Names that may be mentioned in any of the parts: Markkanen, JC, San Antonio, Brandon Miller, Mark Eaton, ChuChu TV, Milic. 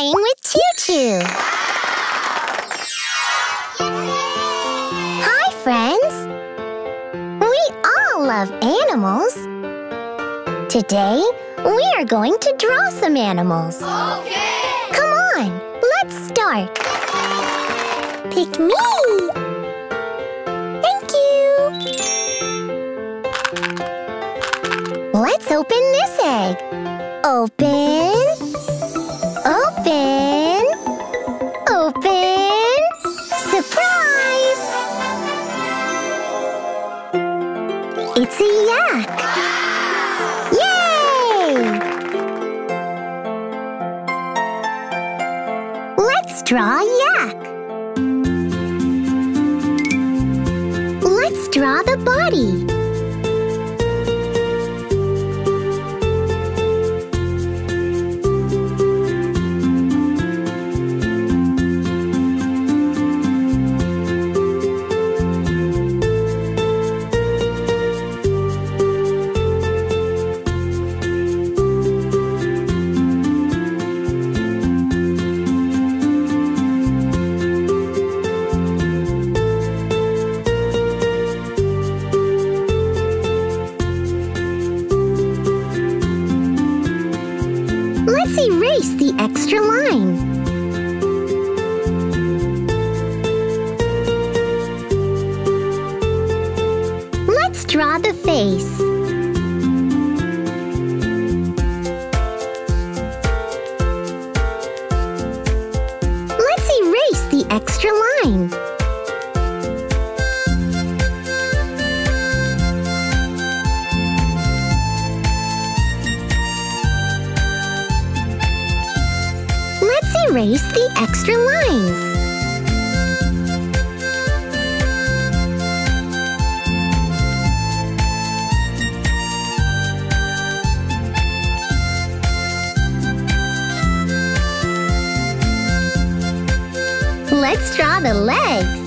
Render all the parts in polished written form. flying with ChuChu. Hi, friends. We all love animals. Today, we are going to draw some animals. Okay! Come on, let's start. Pick me. Thank you. Let's open this egg. Open. Surprise! It's a yak. Yay! Let's draw a yak. Let's draw the body. Let's erase the extra line. Let's draw the face. Let's erase the extra line. Erase the extra lines. Let's draw the legs.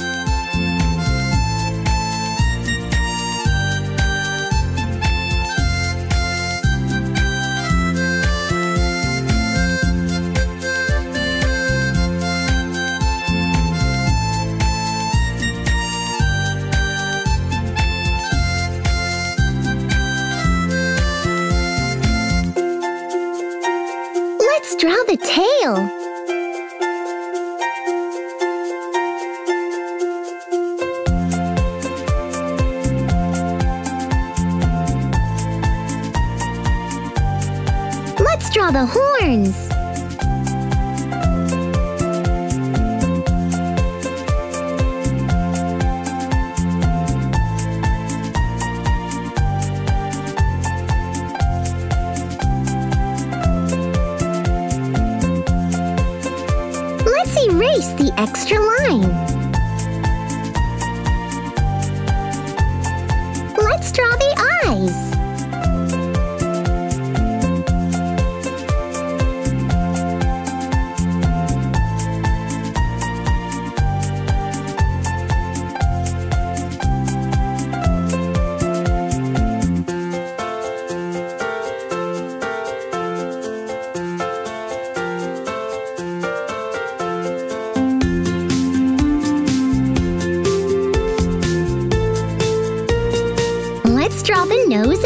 Let's draw the tail. Let's draw the horns. Erase the extra line. Let's draw the eyes. Let's draw the nose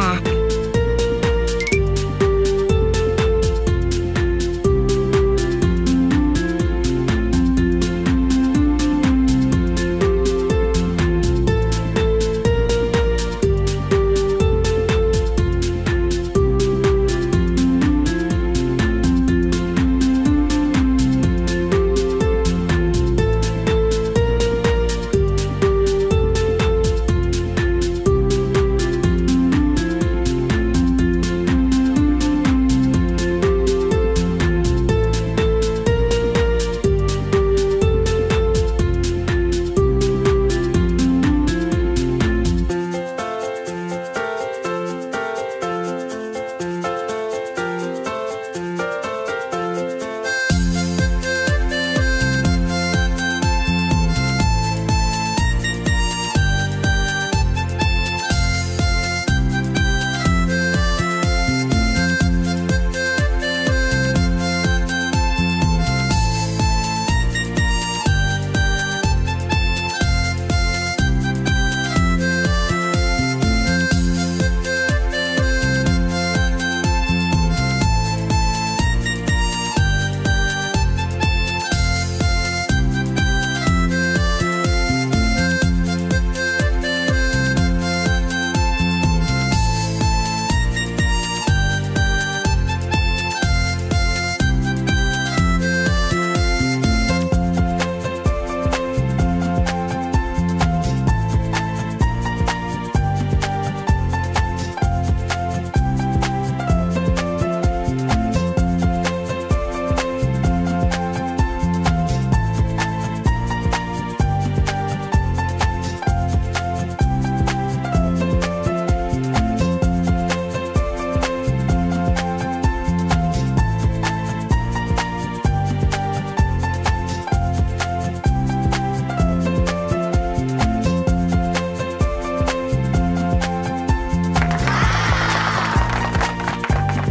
back.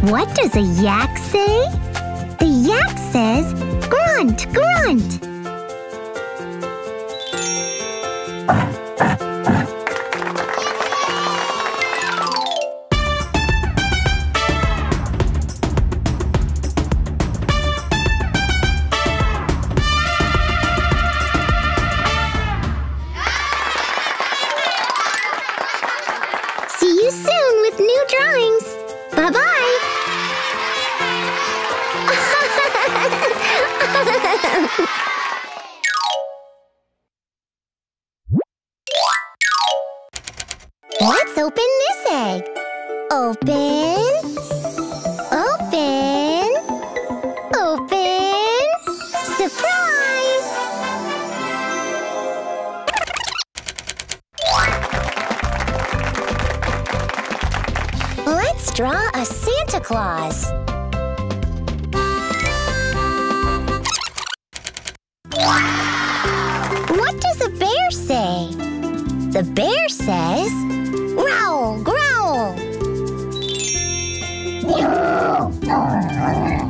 What does a yak say? The yak says, grunt, grunt. See you soon with new drawings. Bye-bye. Let's open this egg. Open, open, open. Surprise! Let's draw a Santa Claus. The bear says, growl, growl.